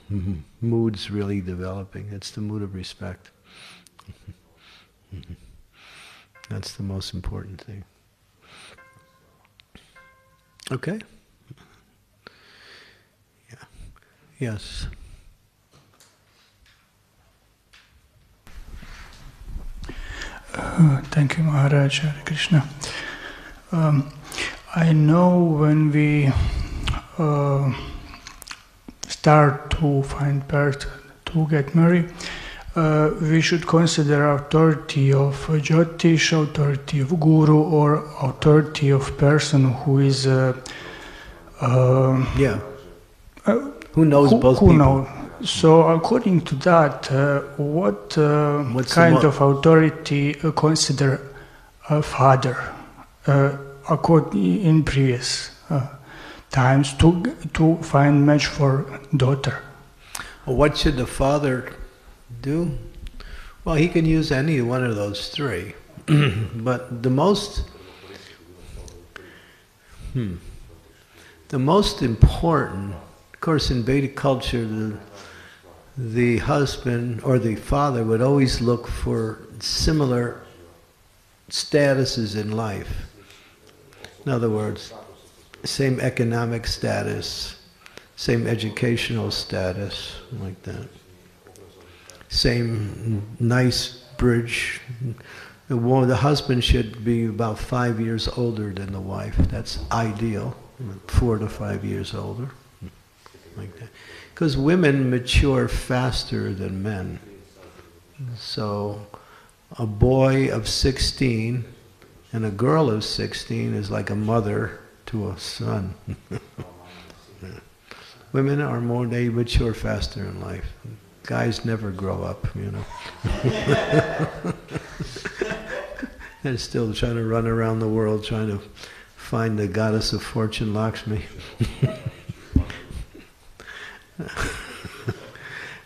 moods really developing. It's the mood of respect. That's the most important thing. Okay? Yeah. Yes. Thank you, Maharaj. Hare Krishna. I know when we start to find person to get married, we should consider authority of Jyotish, authority of Guru, or authority of person who is Who knows both people? Knows? So according to that, what kind of authority consider a father according in previous times to find match for daughter? Well, what should the father do? Well, he can use any one of those three, but the most important, of course, in Vedic culture, the husband or the father would always look for similar statuses in life. In other words, same economic status, same educational status, like that. Same nice bridge. The husband should be about 5 years older than the wife. That's ideal, 4 to 5 years older, like that. Because women mature faster than men. So a boy of 16 and a girl of 16 is like a mother to a son. Women are more, they mature faster in life. Guys never grow up, you know. They're still trying to run around the world, trying to find the goddess of fortune, Lakshmi.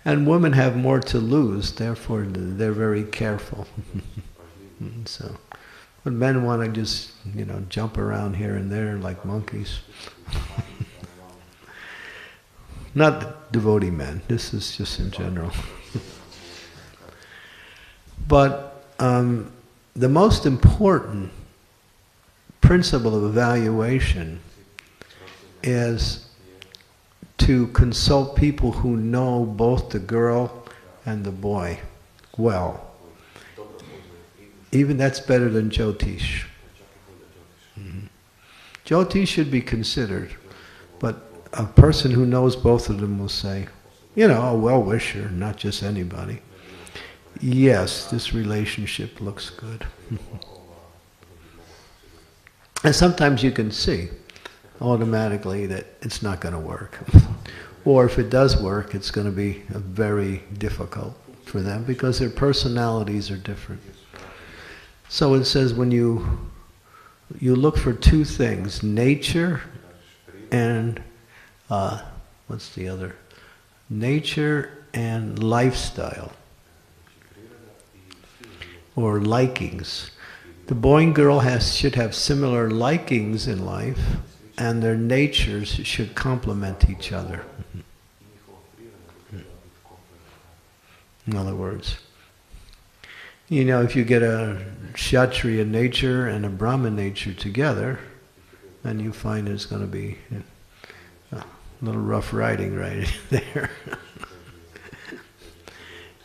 And women have more to lose, therefore they're very careful. So, but men want to just, you know, jump around here and there like monkeys. Not devotee men, this is just in general. But the most important principle of evaluation is to consult people who know both the girl and the boy well. Even that's better than Jyotish. Jyotish should be considered, but a person who knows both of them will say, you know, a well-wisher, not just anybody. Yes, this relationship looks good. And sometimes you can see automatically that it's not going to work. Or if it does work, it's going to be very difficult for them because their personalities are different. So it says when you look for two things, nature and what's the other? Nature and lifestyle, or likings. The boy and girl should have similar likings in life, and their natures should complement each other. In other words, you know, if you get a Kshatriya nature and a Brahmin nature together, then you find it's going to be a little rough riding right there.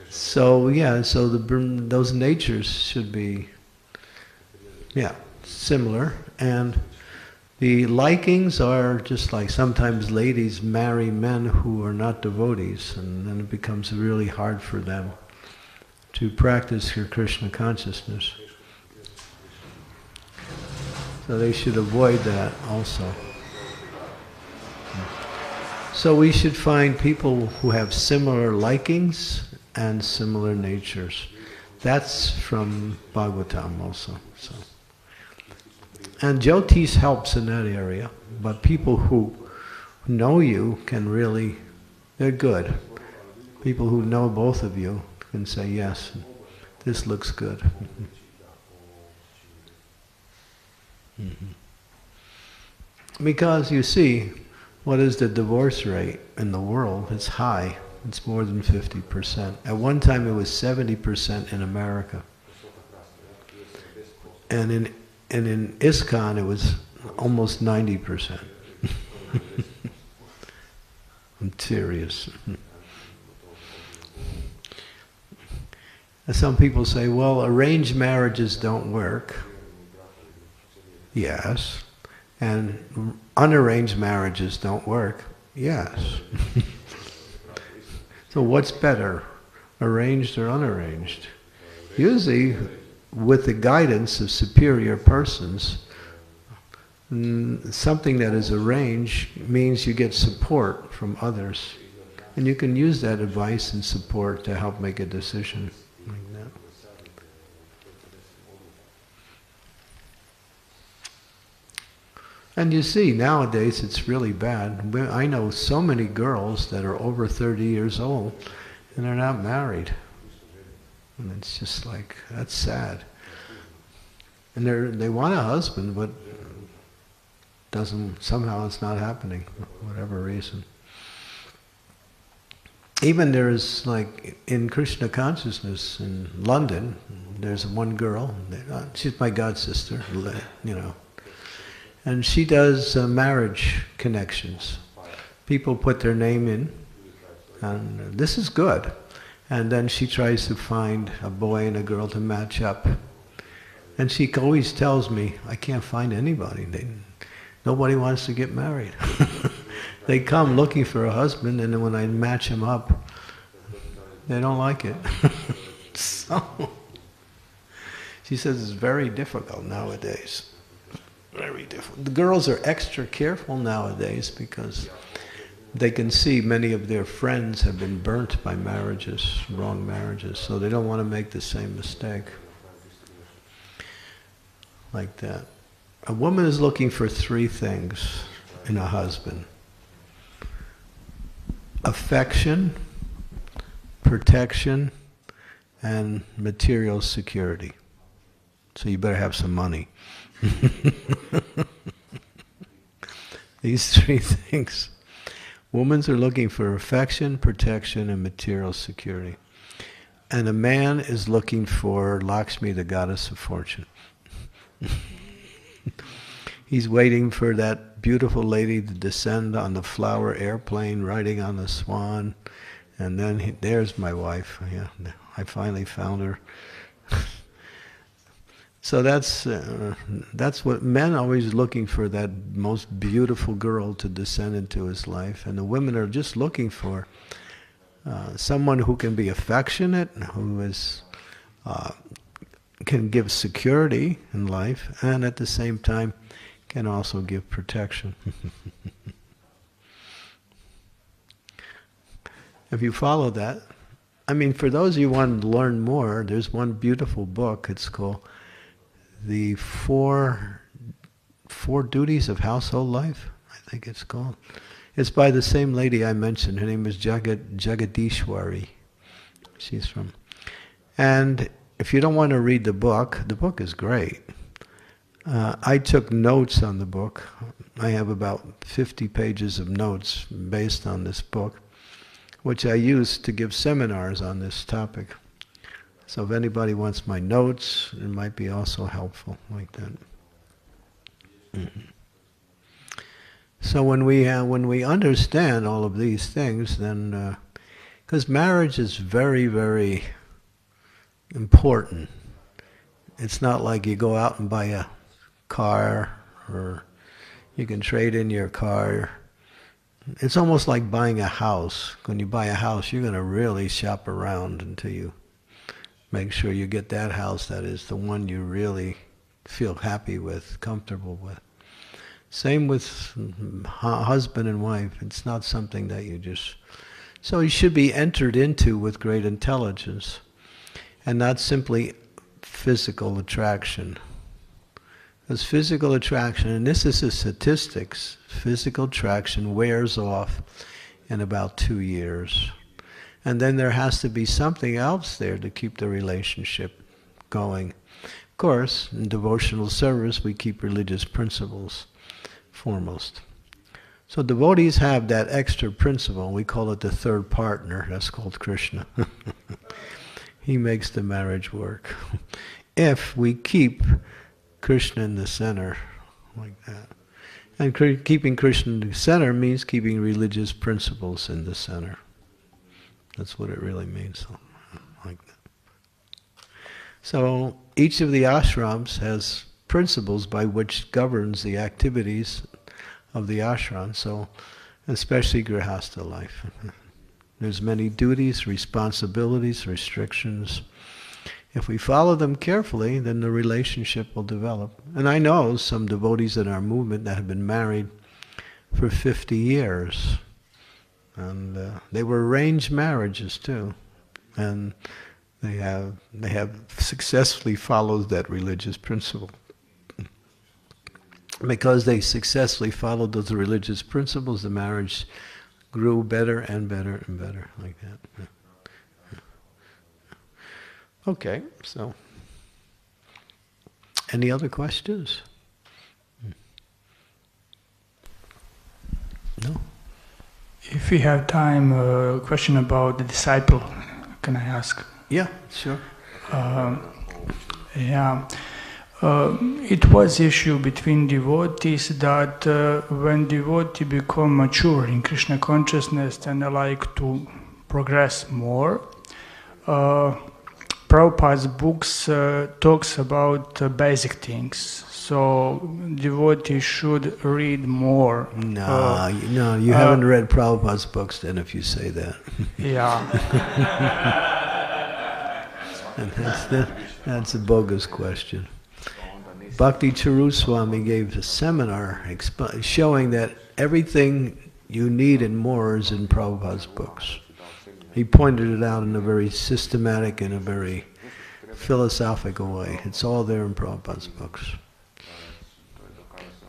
So, yeah, so those natures should be, yeah, similar. And the likings are just like sometimes ladies marry men who are not devotees, and then it becomes really hard for them to practice your Krishna consciousness. So they should avoid that also. So we should find people who have similar likings and similar natures. That's from Bhagavatam also. So. And Jyotish helps in that area, but people who know you can really, they're good. People who know both of you can say, yes, this looks good. Because you see, what is the divorce rate in the world? It's high. It's more than 50%. At one time it was 70% in America. And in ISKCON it was almost 90%. I'm serious. Some people say, well, arranged marriages don't work. Yes. And unarranged marriages don't work. Yes. So what's better, arranged or unarranged? Usually, with the guidance of superior persons, something that is arranged means you get support from others. And you can use that advice and support to help make a decision. Like that. And you see, nowadays it's really bad. I know so many girls that are over 30 years old and they're not married. And it's just like, that's sad. And they want a husband, but doesn't, somehow it's not happening for whatever reason. Even there's like in Krishna consciousness in London, there's one girl, she's my god sister, you know, and she does marriage connections. People put their name in, and this is good. And then she tries to find a boy and a girl to match up. And she always tells me, I can't find anybody. Nobody wants to get married. They come looking for a husband, and then when I match them up, they don't like it. So, she says it's very difficult nowadays. Very difficult. The girls are extra careful nowadays because they can see many of their friends have been burnt by marriages, wrong marriages, so they don't want to make the same mistake. Like that. A woman is looking for three things in a husband. Affection, protection, and material security. So you better have some money. These three things. Women are looking for affection, protection, and material security. And a man is looking for Lakshmi, the goddess of fortune. He's waiting for that beautiful lady to descend on the flower airplane, riding on the swan. And then, there's my wife. Yeah, I finally found her. So that's what men are always looking for, that most beautiful girl to descend into his life. And the women are just looking for someone who can be affectionate, who is... can give security in life, and at the same time can also give protection. If you follow that, I mean, for those of you who want to learn more, there's one beautiful book. It's called The Four Duties of Household Life, I think it's called. It's by the same lady I mentioned. Her name is Jagadishwari. She's from... And if you don't want to read the book is great. I took notes on the book. I have about 50 pages of notes based on this book, which I use to give seminars on this topic. So if anybody wants my notes, it might be also helpful like that. Mm-hmm. So when we understand all of these things, then, because marriage is very, very important. It's not like you go out and buy a car, or you can trade in your car. It's almost like buying a house. When you buy a house, you're going to really shop around until you make sure you get that house that is the one you really feel happy with, comfortable with. Same with husband and wife. It's not something that you just... So you should be entered into with great intelligence. And not simply physical attraction. Because physical attraction, and this is the statistics, physical attraction wears off in about 2 years. And then there has to be something else there to keep the relationship going. Of course, in devotional service, we keep religious principles foremost. So devotees have that extra principle. We call it the third partner. That's called Krishna. He makes the marriage work. If we keep Krishna in the center, like that. And keeping Krishna in the center means keeping religious principles in the center. That's what it really means, like that. So each of the ashrams has principles by which governs the activities of the ashram, so especially Grihastha life. There's many duties, responsibilities, restrictions, If we follow them carefully, then the relationship will develop. And I know some devotees in our movement that have been married for 50 years. And they were arranged marriages too. And they have successfully followed that religious principle. Because they successfully followed those religious principles, the marriage grew better and better and better, like that. Yeah. Okay, so any other questions? No? If we have time, a question about the disciple, can I ask? Yeah, sure. It was issue between devotees that when devotee become mature in Krishna consciousness and they like to progress more, Prabhupada's books talks about basic things, so devotees should read more. No, no, you haven't read Prabhupada's books then if you say that. Yeah. that's a bogus question. Bhakti Charu Swami gave a seminar showing that everything you need and more is in Prabhupada's books. He pointed it out in a very systematic and a very philosophical way. It's all there in Prabhupada's books.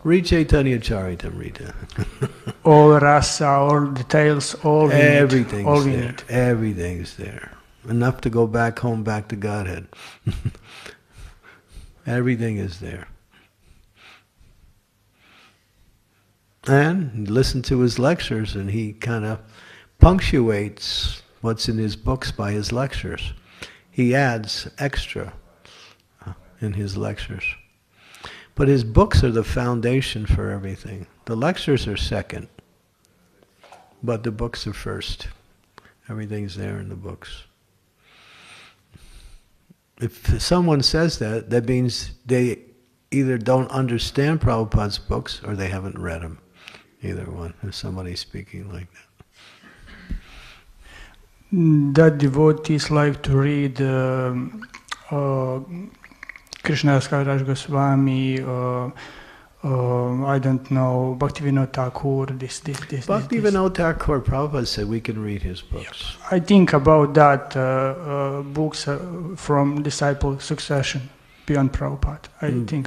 Read Chaitanya Charitam, read that. All rasa, all details, all everything's all there. Need. Everything's there. Enough to go back home, back to Godhead. Everything is there. And listen to his lectures, and he kind of punctuates what's in his books by his lectures. He adds extra in his lectures. But his books are the foundation for everything. The lectures are second, but the books are first. Everything's there in the books. If someone says that, that means they either don't understand Prabhupada's books or they haven't read them. Either one, if somebody's speaking like that. That devotees like to read Krishna Chaitanya Goswami, I don't know, Bhaktivinoda Thakur, this. Bhaktivinoda Thakur, Prabhupada said we can read his books. Yep. I think about that, books from disciple succession beyond Prabhupada.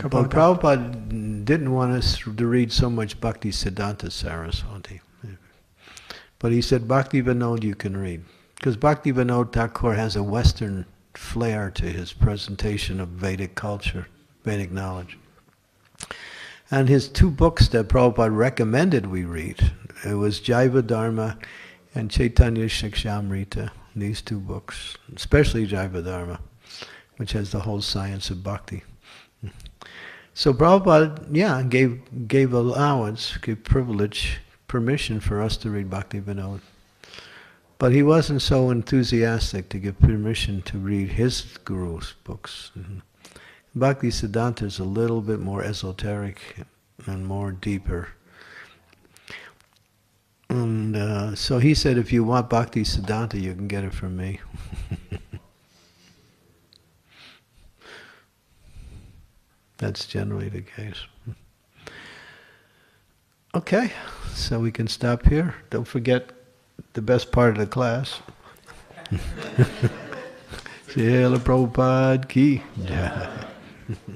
But Prabhupada didn't want us to read so much Bhakti Siddhanta Saraswati. But he said Bhaktivinoda you can read. Because Bhaktivinoda Thakur has a Western flair to his presentation of Vedic culture, Vedic knowledge. And his two books that Prabhupada recommended we read, it was Jaiva Dharma and Chaitanya Shikshamrita, these two books, especially Jaiva Dharma, which has the whole science of bhakti. So Prabhupada, yeah, gave allowance, gave privilege, permission for us to read Bhaktivinoda. But he wasn't so enthusiastic to give permission to read his guru's books. Bhakti Siddhanta is a little bit more esoteric and more deeper. And so he said, if you want Bhakti Siddhanta, you can get it from me. That's generally the case. Okay, so we can stop here. Don't forget the best part of the class. Srila Prabhupada ki jai.